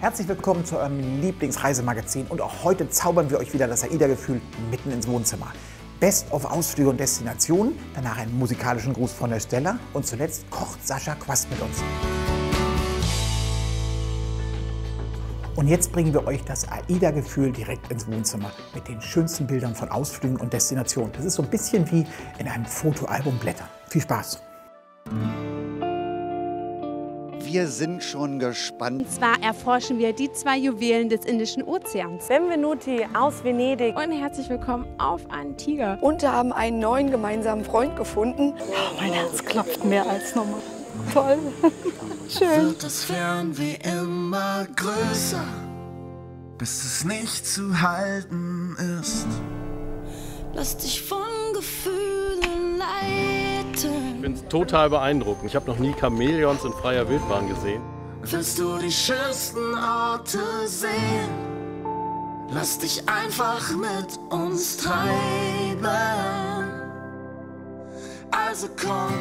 Herzlich willkommen zu eurem Lieblingsreisemagazin und auch heute zaubern wir euch wieder das AIDA-Gefühl mitten ins Wohnzimmer. Best of Ausflüge und Destinationen, danach einen musikalischen Gruß von der Stella und zuletzt kocht Sascha Quast mit uns. Und jetzt bringen wir euch das AIDA-Gefühl direkt ins Wohnzimmer mit den schönsten Bildern von Ausflügen und Destinationen. Das ist so ein bisschen wie in einem Fotoalbum blättern. Viel Spaß! Wir sind schon gespannt. Und zwar erforschen wir die zwei Juwelen des Indischen Ozeans. Benvenuti aus Venedig. Und herzlich willkommen auf Antigua. Und haben einen neuen gemeinsamen Freund gefunden. Oh, mein Herz klopft mehr als normal. Toll. Schön. Wird das Fernweh immer größer, bis es nicht zu halten ist. Lass dich von Gefühlen leiten. Ich bin total beeindruckt. Ich habe noch nie Chamäleons in freier Wildbahn gesehen. Willst du die schönsten Orte sehen? Lass dich einfach mit uns treiben. Also komm,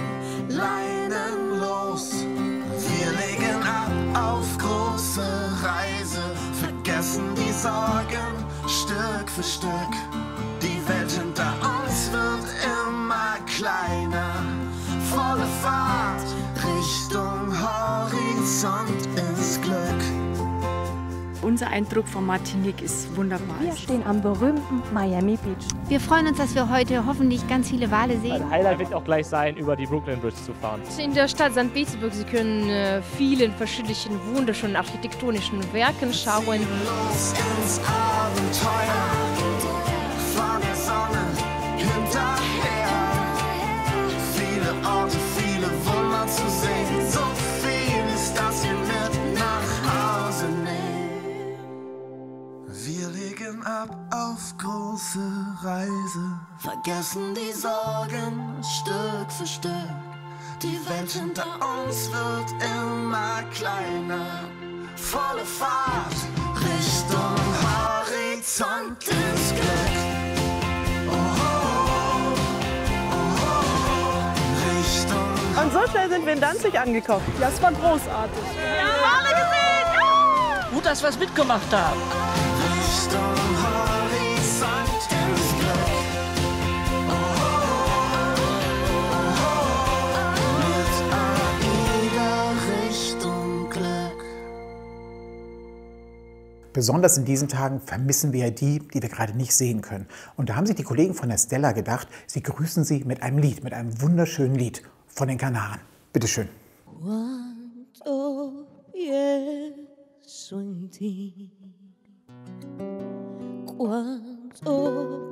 Leinen los. Wir legen ab auf große Reise. Vergessen die Sorgen Stück für Stück. Die Welt hinter uns wird immer kleiner. Volle Fahrt Richtung Horizont ins Glück. Unser Eindruck von Martinique ist wunderbar. Wir stehen am berühmten Miami Beach. Wir freuen uns, dass wir heute hoffentlich ganz viele Wale sehen. Ein Highlight wird auch gleich sein, über die Brooklyn Bridge zu fahren. In der Stadt St. Petersburg, Sie können vielen verschiedenen wunderschönen architektonischen Werken schauen. Los ins Abenteuer, von der Sonne hinterher. Viele Orte, viele Wunder zu sehen. So viel ist das hier mit nach Hause nehmen. Wir legen ab auf große Reise. Vergessen die Sorgen Stück für Stück. Die Welt hinter uns wird immer kleiner. Volle Fahrt Richtung Horizont ins Glück. Oho, oho, Richtung. Und so schnell sind wir in Danzig angekommen. Das war großartig. Ja, alle gesehen. Ja. Gut, dass wir es mitgemacht haben. Besonders in diesen Tagen vermissen wir ja die wir gerade nicht sehen können. Und da haben sich die Kollegen von der Stella gedacht, sie grüßen sie mit einem Lied, mit einem wunderschönen Lied von den Kanaren. Bitte schön. Cuando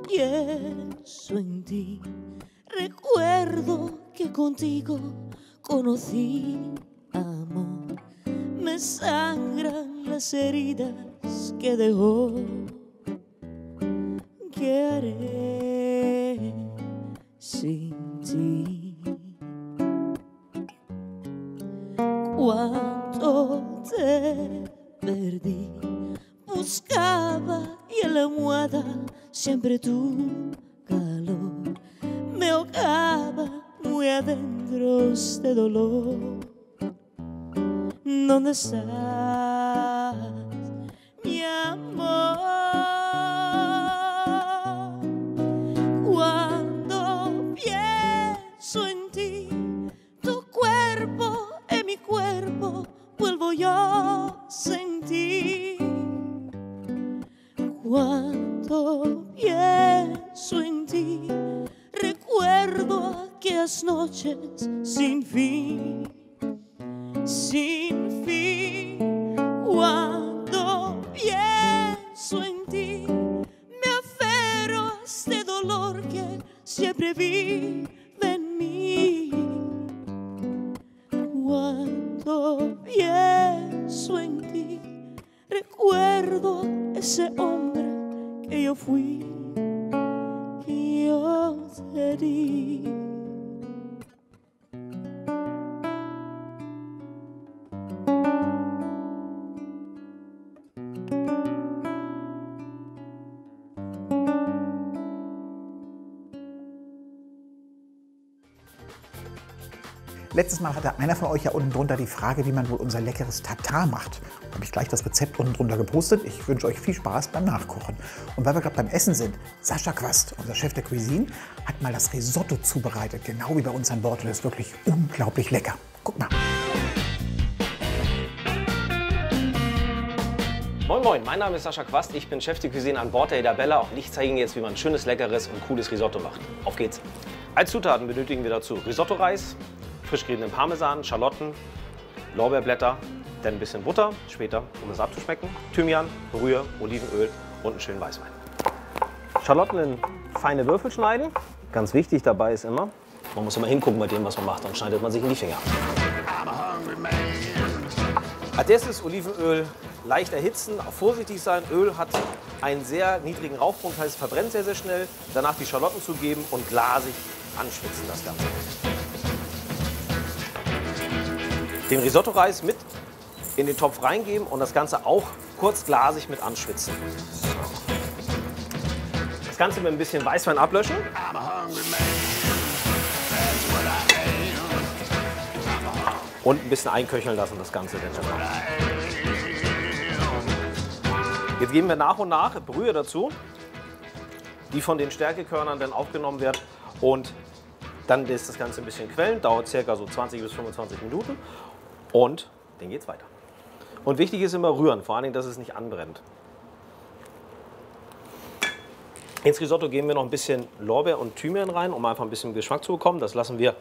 pienso en ti, recuerdo que contigo conocí amor. Me sangran las heridas que dejó. ¿Qué haré sin ti? Cuando te perdí, buscaba y en la almohada siempre tu calor me ahogaba muy adentro este dolor. ¿Dónde estás, mi amor? Cuando pienso en ti, tu cuerpo en mi cuerpo vuelvo yo a sentir. Cuando pienso en ti, recuerdo aquellas noches sin fin, sin fin. Cuando pienso en ti, me aferro a este dolor que siempre vive en mí. Cuando pienso en ti, recuerdo ese hombre que yo fui, que yo te di. Letztes Mal hatte einer von euch ja unten drunter die Frage, wie man wohl unser leckeres Tatar macht. Da habe ich gleich das Rezept unten drunter gepostet. Ich wünsche euch viel Spaß beim Nachkochen. Und weil wir gerade beim Essen sind, Sascha Quast, unser Chef der Cuisine, hat mal das Risotto zubereitet, genau wie bei uns an Bord. Und das ist wirklich unglaublich lecker. Guck mal. Moin Moin, mein Name ist Sascha Quast, ich bin Chef der Cuisine an Bord der AIDAstella und ich zeige Ihnen jetzt, wie man ein schönes, leckeres und cooles Risotto macht. Auf geht's! Als Zutaten benötigen wir dazu Risotto-Reis, frisch geriebenen Parmesan, Schalotten, Lorbeerblätter, dann ein bisschen Butter, später, um es abzuschmecken, Thymian, Brühe, Olivenöl und einen schönen Weißwein. Schalotten in feine Würfel schneiden. Ganz wichtig dabei ist immer, man muss immer hingucken bei dem, was man macht, dann schneidet man sich in die Finger. Als erstes Olivenöl leicht erhitzen, vorsichtig sein. Öl hat einen sehr niedrigen Rauchpunkt, heißt es verbrennt sehr, sehr schnell. Danach die Schalotten zugeben und glasig anschwitzen das Ganze. Den Risotto-Reis mit in den Topf reingeben und das Ganze auch kurz glasig mit anschwitzen. Das Ganze mit ein bisschen Weißwein ablöschen. Und ein bisschen einköcheln lassen das Ganze. Jetzt geben wir nach und nach Brühe dazu, die von den Stärkekörnern dann aufgenommen wird und dann lässt das Ganze ein bisschen quellen, dauert ca. so 20 bis 25 Minuten und dann geht's weiter. Und wichtig ist immer rühren, vor allen Dingen, dass es nicht anbrennt. Ins Risotto geben wir noch ein bisschen Lorbeer und Thymian rein, um einfach ein bisschen Geschmack zu bekommen. Das lassen wir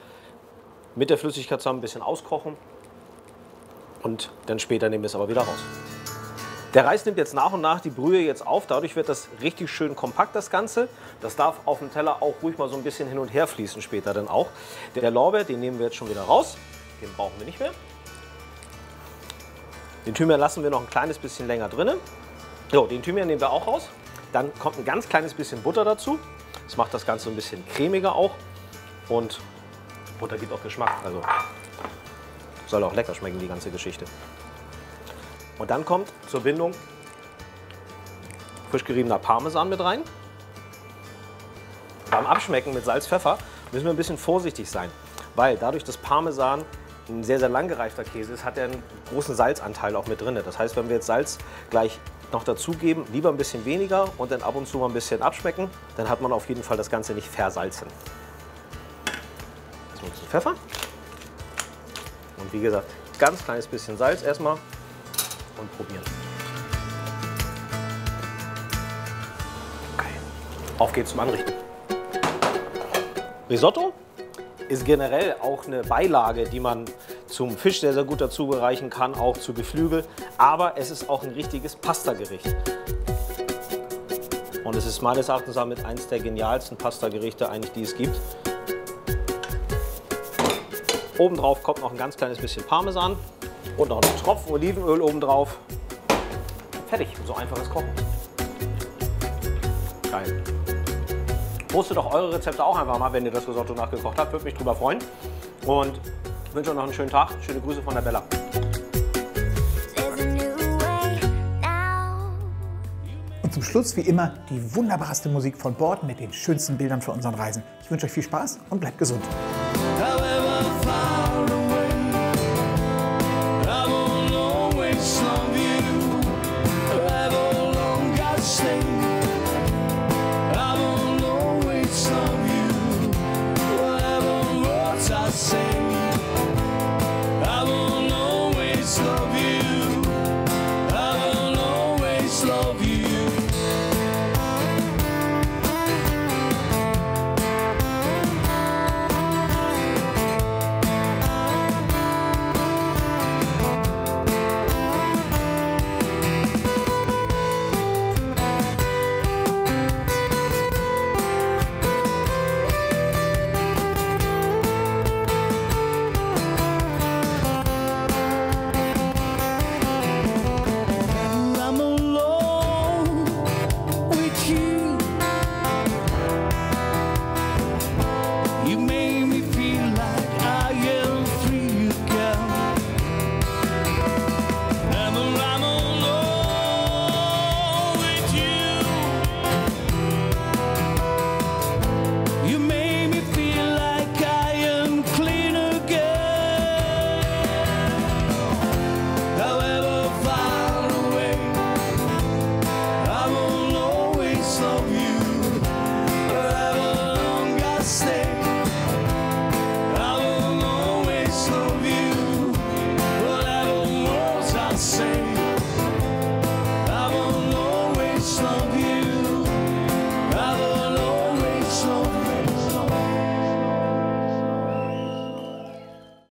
mit der Flüssigkeit zusammen ein bisschen auskochen und dann später nehmen wir es aber wieder raus. Der Reis nimmt jetzt nach und nach die Brühe jetzt auf, dadurch wird das richtig schön kompakt, das Ganze. Das darf auf dem Teller auch ruhig mal so ein bisschen hin und her fließen später dann auch. Der Lorbeer, den nehmen wir jetzt schon wieder raus, den brauchen wir nicht mehr. Den Thymian lassen wir noch ein kleines bisschen länger drin. So, den Thymian nehmen wir auch raus. Dann kommt ein ganz kleines bisschen Butter dazu. Das macht das Ganze ein bisschen cremiger auch und Butter gibt auch Geschmack, also soll auch lecker schmecken, die ganze Geschichte. Und dann kommt zur Bindung frisch geriebener Parmesan mit rein. Beim Abschmecken mit Salz, Pfeffer müssen wir ein bisschen vorsichtig sein, weil dadurch, dass Parmesan ein sehr, sehr lang gereifter Käse ist, hat er einen großen Salzanteil auch mit drin. Das heißt, wenn wir jetzt Salz gleich noch dazugeben, lieber ein bisschen weniger und dann ab und zu mal ein bisschen abschmecken, dann hat man auf jeden Fall das Ganze nicht versalzen. Jetzt ein bisschen Pfeffer und wie gesagt, ganz kleines bisschen Salz erstmal. Und probieren. Okay. Auf geht's zum Anrichten. Risotto ist generell auch eine Beilage, die man zum Fisch sehr, sehr gut dazu bereichen kann, auch zu Geflügel. Aber es ist auch ein richtiges Pastagericht. Und es ist meines Erachtens damit eines der genialsten Pastagerichte, eigentlich, die es gibt. Obendrauf kommt noch ein ganz kleines bisschen Parmesan. Und noch einen Tropfen Olivenöl obendrauf. Fertig, so einfaches Kochen. Geil. Postet doch eure Rezepte auch einfach mal, wenn ihr das Risotto nachgekocht habt. Würde mich drüber freuen. Und wünsche euch noch einen schönen Tag. Schöne Grüße von der Bella. Und zum Schluss wie immer die wunderbarste Musik von Bord mit den schönsten Bildern für unseren Reisen. Ich wünsche euch viel Spaß und bleibt gesund. sing.